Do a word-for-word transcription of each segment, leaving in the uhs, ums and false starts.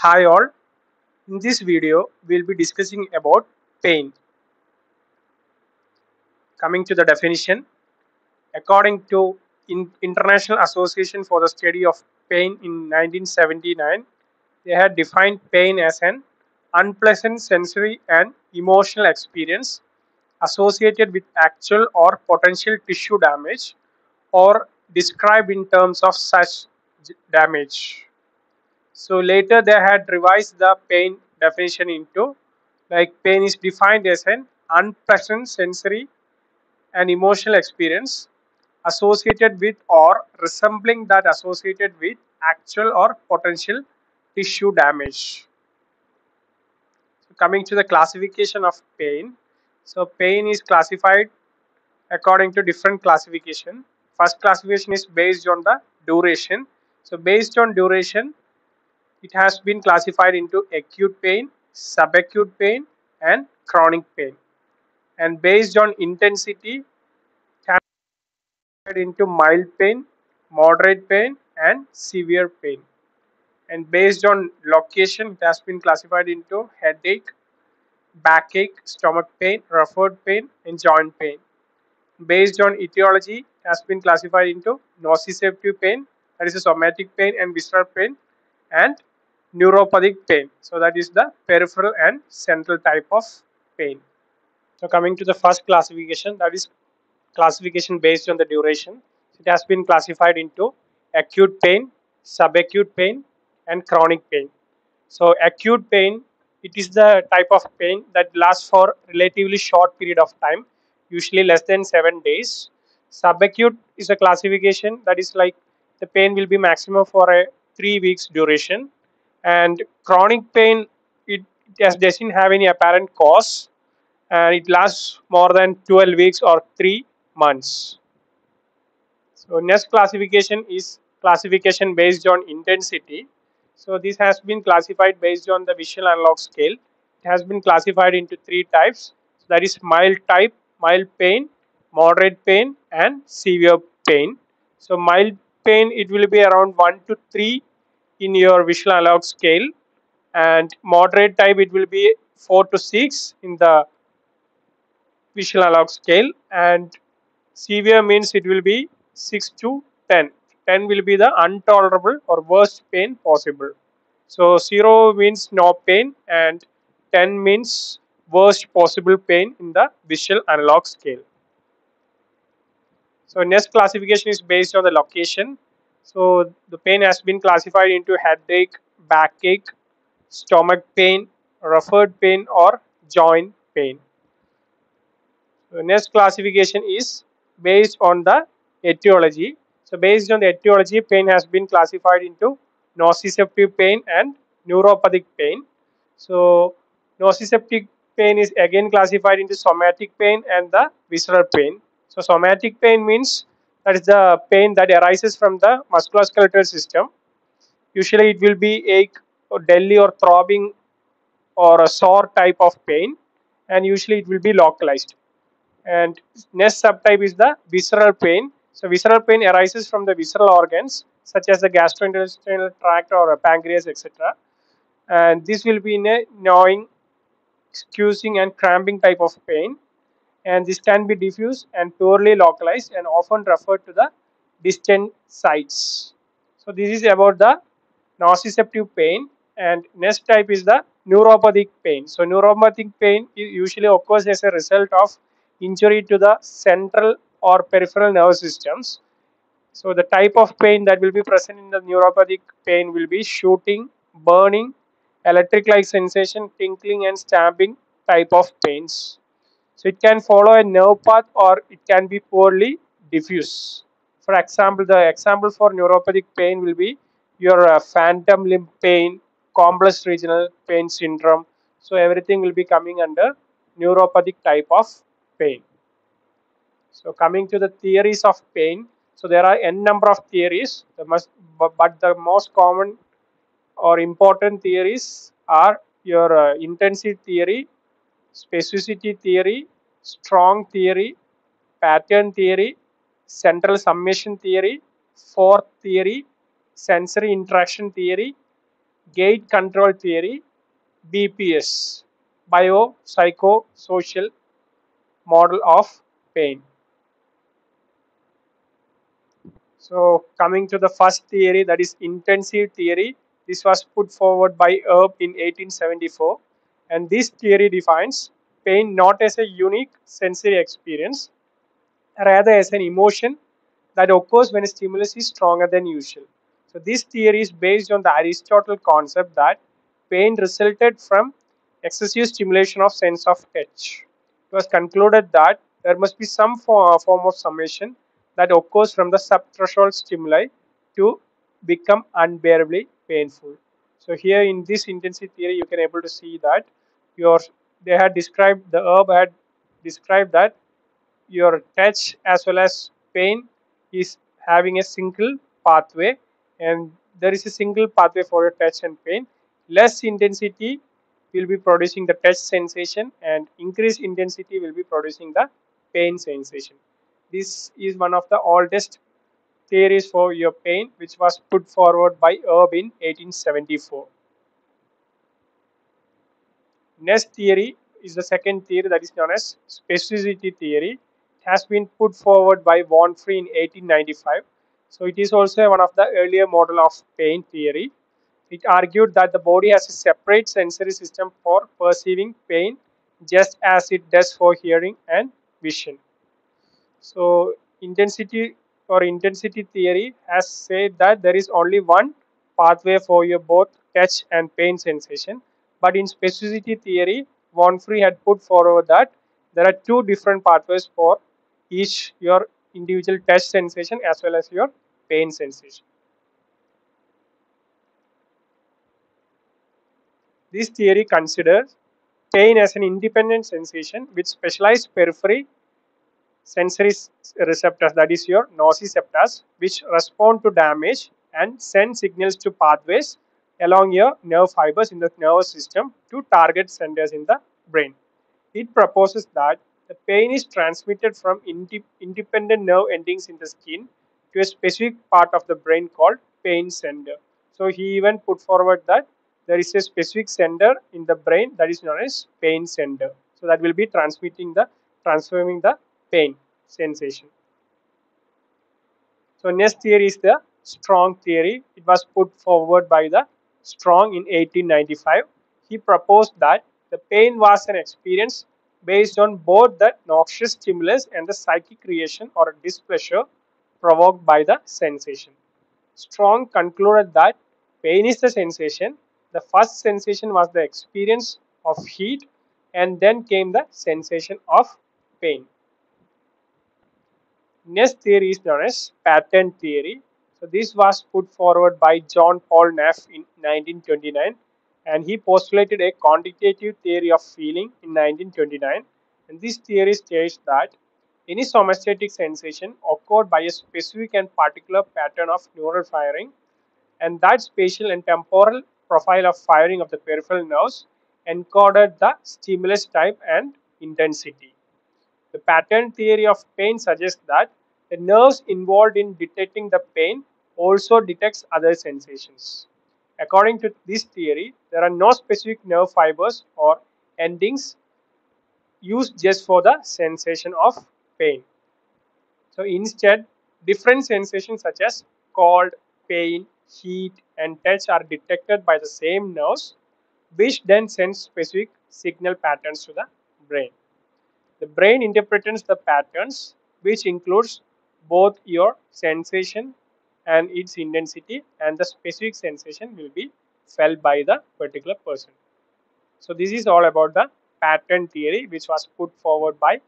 Hi all, in this video we will be discussing about pain. Coming to the definition, according to in International Association for the Study of Pain in nineteen seventy-nine, they had defined pain as an unpleasant sensory and emotional experience associated with actual or potential tissue damage or described in terms of such damage. So later they had revised the pain definition into like pain is defined as an unpleasant sensory and emotional experience associated with or resembling that associated with actual or potential tissue damage. So coming to the classification of pain. So pain is classified according to different classification. First classification is based on the duration. So based on duration, it has been classified into acute pain, subacute pain and chronic pain, and based on intensity it has been classified into mild pain, moderate pain and severe pain, and based on location it has been classified into headache, backache, stomach pain, referred pain and joint pain. Based on etiology it has been classified into nociceptive pain, that is a somatic pain, and visceral pain and neuropathic pain, so that is the peripheral and central type of pain. So coming to the first classification, that is classification based on the duration, it has been classified into acute pain, subacute pain and chronic pain. So acute pain, it is the type of pain that lasts for relatively short period of time, usually less than seven days. Subacute is a classification that is like the pain will be maximum for a three weeks duration, and chronic pain it just doesn't have any apparent cause and it lasts more than twelve weeks or three months. So next classification is classification based on intensity. So this has been classified based on the visual analog scale. It has been classified into three types, that is mild type, mild pain, moderate pain and severe pain. So mild pain, it will be around one to three in your visual analog scale, and moderate type it will be four to six in the visual analog scale, and severe means it will be six to ten. ten will be the intolerable or worst pain possible. So zero means no pain and ten means worst possible pain in the visual analog scale. So next classification is based on the location. So the pain has been classified into headache, backache, stomach pain, referred pain or joint pain. So next classification is based on the etiology. So based on the etiology, pain has been classified into nociceptive pain and neuropathic pain. So nociceptive pain is again classified into somatic pain and the visceral pain. So somatic pain means that is the pain that arises from the musculoskeletal system. Usually it will be ache or deadly or throbbing or a sore type of pain, and usually it will be localized. And next subtype is the visceral pain. So visceral pain arises from the visceral organs such as the gastrointestinal tract or a pancreas, et cetera. And this will be in a gnawing, squeezing and cramping type of pain. And this can be diffuse and poorly localized and often referred to the distant sites. So this is about the nociceptive pain. And next type is the neuropathic pain. So neuropathic pain usually occurs as a result of injury to the central or peripheral nervous systems. So the type of pain that will be present in the neuropathic pain will be shooting, burning, electric-like sensation, tinkling and stabbing type of pains. So it can follow a nerve path or it can be poorly diffuse. For example, the example for neuropathic pain will be your uh, phantom limb pain, complex regional pain syndrome. So everything will be coming under neuropathic type of pain. So coming to the theories of pain. So there are n number of theories, the most, but the most common or important theories are your uh, intensity theory, specificity theory, strong theory, pattern theory, central summation theory, fourth theory, sensory interaction theory, Gate Control Theory, B P S, Biopsychosocial Model of Pain. So coming to the first theory, that is intensive theory. This was put forward by Erb in eighteen seventy-four, and this theory defines pain not as a unique sensory experience, rather as an emotion that occurs when a stimulus is stronger than usual. So this theory is based on the Aristotle concept that pain resulted from excessive stimulation of sense of touch. It was concluded that there must be some form of summation that occurs from the subthreshold stimuli to become unbearably painful. So here in this intensity theory, you can able to see that your they had described the herb had described that your touch as well as pain is having a single pathway. And there is a single pathway for your touch and pain. Less intensity will be producing the touch sensation, and increased intensity will be producing the pain sensation. This is one of the oldest theories for your pain, which was put forward by Erb in eighteen seventy-four. Next theory is the second theory, that is known as specificity theory. It has been put forward by Warnfree in eighteen ninety-five. So it is also one of the earlier model of pain theory. It argued that the body has a separate sensory system for perceiving pain, just as it does for hearing and vision. So intensity or intensity theory has said that there is only one pathway for your both touch and pain sensation. But in specificity theory, Warnfree had put forward that there are two different pathways for each your individual touch sensation as well as your pain sensation. This theory considers pain as an independent sensation with specialized periphery sensory receptors, that is your nociceptors, which respond to damage and send signals to pathways along your nerve fibers in the nervous system to target centers in the brain. It proposes that the pain is transmitted from independent nerve endings in the skin to a specific part of the brain called pain center. So he even put forward that there is a specific center in the brain that is known as pain center. So that will be transmitting the, transforming the pain sensation. So next theory is the strong theory. It was put forward by the Strong in eighteen ninety-five. He proposed that the pain was an experience based on both the noxious stimulus and the psychic reaction or displeasure provoked by the sensation. Strong concluded that pain is the sensation. The first sensation was the experience of heat, and then came the sensation of pain. Next theory is known as pattern theory. So this was put forward by John Paul Neff in nineteen twenty-nine. And he postulated a quantitative theory of feeling in nineteen twenty-nine. And this theory states that any somatic sensation occurred by a specific and particular pattern of neural firing, and that spatial and temporal profile of firing of the peripheral nerves encoded the stimulus type and intensity. The pattern theory of pain suggests that the nerves involved in detecting the pain also detects other sensations. According to this theory, there are no specific nerve fibers or endings used just for the sensation of pain. So instead, different sensations such as cold, pain, heat, and touch are detected by the same nerves, which then sends specific signal patterns to the brain. The brain interprets the patterns, which includes both your sensation and its intensity, and the specific sensation will be felt by the particular person. So this is all about the pattern theory, which was put forward by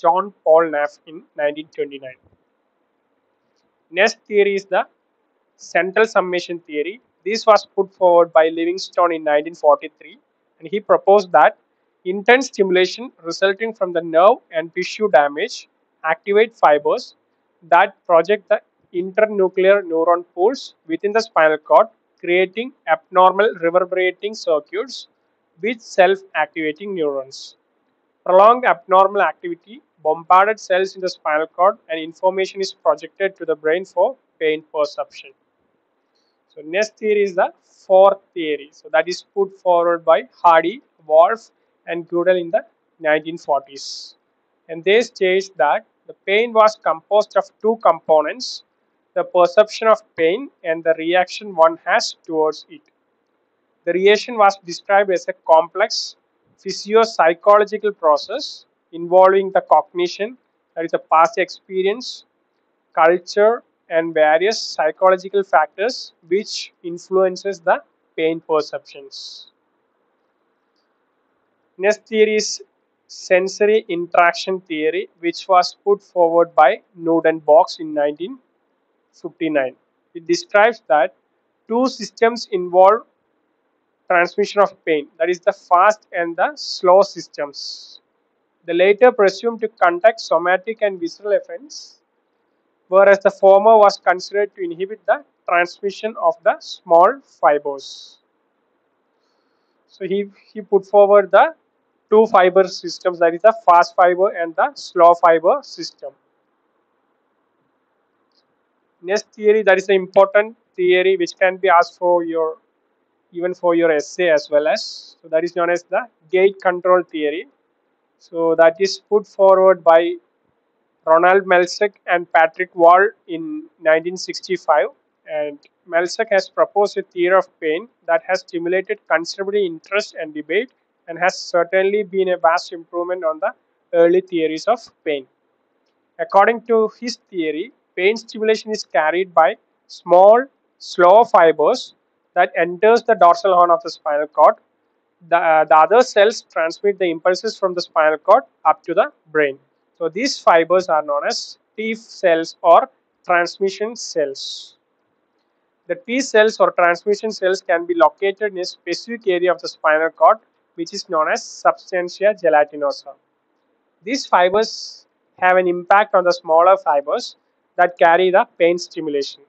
John Paul Neff in nineteen twenty-nine. Next theory is the central summation theory. This was put forward by Livingstone in nineteen forty-three, and he proposed that intense stimulation resulting from the nerve and tissue damage activate fibers that project the internuclear neuron pools within the spinal cord, creating abnormal reverberating circuits with self-activating neurons. Prolonged abnormal activity bombarded cells in the spinal cord, and information is projected to the brain for pain perception. So next theory is the fourth theory. So that is put forward by Hardy, Wolf and Goodall in the nineteen forties. And they states that the pain was composed of two components, the perception of pain and the reaction one has towards it. The reaction was described as a complex physio-psychological process involving the cognition, that is a past experience, culture and various psychological factors which influences the pain perceptions. Next theory is sensory interaction theory, which was put forward by Noordenbos in nineteen fifty-nine. It describes that two systems involve transmission of pain, that is the fast and the slow systems. The latter presumed to conduct somatic and visceral events, whereas the former was considered to inhibit the transmission of the small fibers. So he, he put forward the two fiber systems, that is the fast fiber and the slow fiber system. Next theory, that is an important theory which can be asked for your even for your essay as well as, so that is known as the gate control theory. So that is put forward by Ronald Melzack and Patrick Wall in nineteen sixty-five, and Melzack has proposed a theory of pain that has stimulated considerable interest and debate and has certainly been a vast improvement on the early theories of pain. According to his theory, pain stimulation is carried by small, slow fibers that enters the dorsal horn of the spinal cord. The, uh, the other cells transmit the impulses from the spinal cord up to the brain. So these fibers are known as T cells or transmission cells. The T cells or transmission cells can be located in a specific area of the spinal cord which is known as substantia gelatinosa. These fibers have an impact on the smaller fibers that carry the pain stimulation.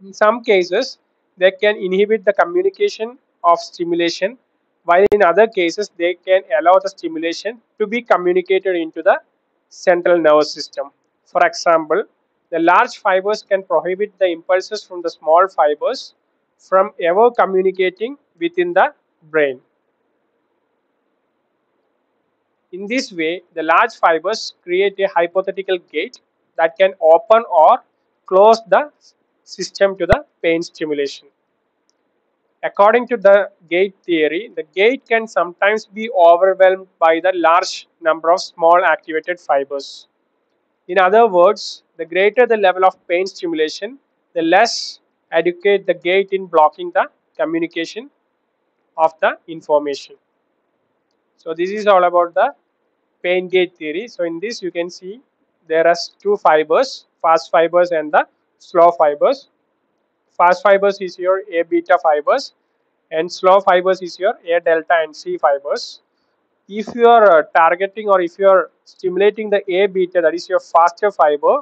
In some cases, they can inhibit the communication of stimulation, while in other cases they can allow the stimulation to be communicated into the central nervous system. For example, the large fibers can prohibit the impulses from the small fibers from ever communicating within the brain. In this way, the large fibers create a hypothetical gate that can open or close the system to the pain stimulation. According to the gate theory, the gate can sometimes be overwhelmed by the large number of small activated fibers. In other words, the greater the level of pain stimulation, the less adequate the gate in blocking the communication of the information. So this is all about the pain gate theory. So in this you can see there are two fibers, fast fibers and the slow fibers. Fast fibers is your A-beta fibers and slow fibers is your A delta and C fibers. If you are uh, targeting or if you are stimulating the A-beta, that is your faster fiber,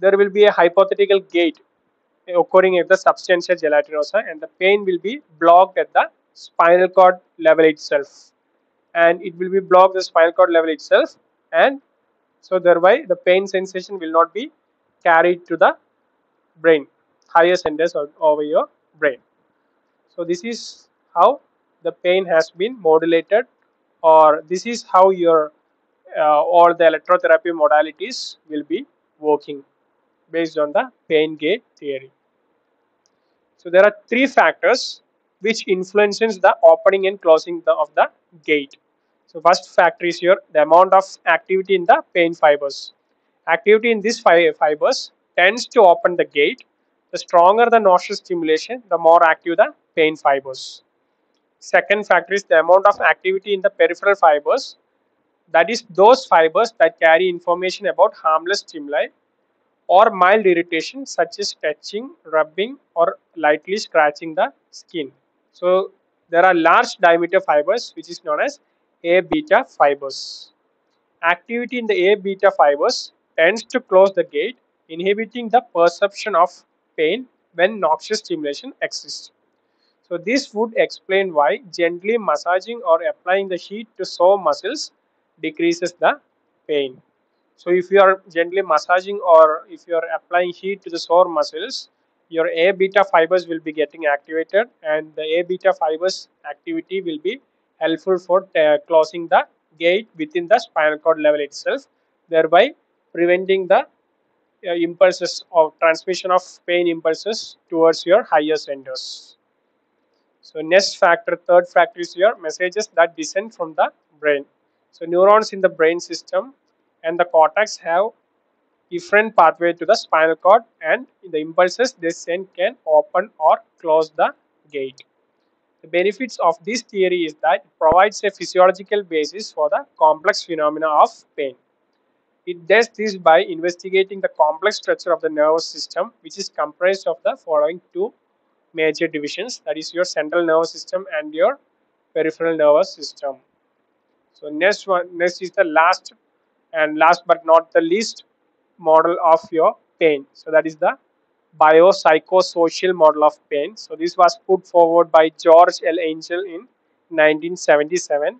there will be a hypothetical gate occurring at the substantia gelatinosa and the pain will be blocked at the spinal cord level itself. And it will be blocked the spinal cord level itself, and so thereby the pain sensation will not be carried to the brain, higher centers over your brain. So this is how the pain has been modulated, or this is how your uh, all the electrotherapy modalities will be working based on the pain gate theory. So there are three factors which influences the opening and closing the, of the gate. So first factor is your the amount of activity in the pain fibers. Activity in these fi fibers tends to open the gate. The stronger the noxious stimulation, the more active the pain fibers. Second factor is the amount of activity in the peripheral fibers. That is those fibers that carry information about harmless stimuli or mild irritation such as touching, rubbing or lightly scratching the skin. So there are large diameter fibers which is known as A-beta fibers. Activity in the A-beta fibers tends to close the gate, inhibiting the perception of pain when noxious stimulation exists. So this would explain why gently massaging or applying the heat to sore muscles decreases the pain. So if you are gently massaging or if you are applying heat to the sore muscles, your A-beta fibers will be getting activated, and the A-beta fibers activity will be helpful for uh, closing the gate within the spinal cord level itself, thereby preventing the uh, impulses of transmission of pain impulses towards your higher centers. So next factor, third factor, is your messages that descend from the brain. So neurons in the brain system and the cortex have different pathway to the spinal cord, and the impulses they send can open or close the gate. The benefits of this theory is that it provides a physiological basis for the complex phenomena of pain. It does this by investigating the complex structure of the nervous system, which is comprised of the following two major divisions, that is your central nervous system and your peripheral nervous system. So next one, next is the last and last but not the least model of your pain. So that is the biopsychosocial model of pain. So this was put forward by George L. Engel in nineteen seventy-seven,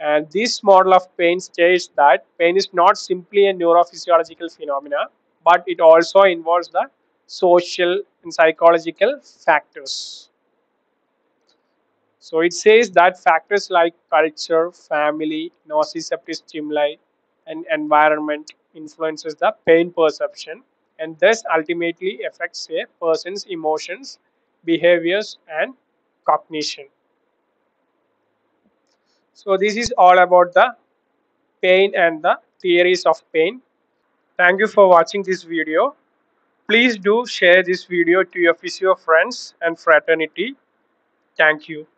and this model of pain states that pain is not simply a neurophysiological phenomena, but it also involves the social and psychological factors. So it says that factors like culture, family, nociceptive stimuli and environment influences the pain perception, and thus ultimately affects a person's emotions, behaviors and cognition. So this is all about the pain and the theories of pain. Thank you for watching this video. Please do share this video to your physio friends and fraternity. Thank you.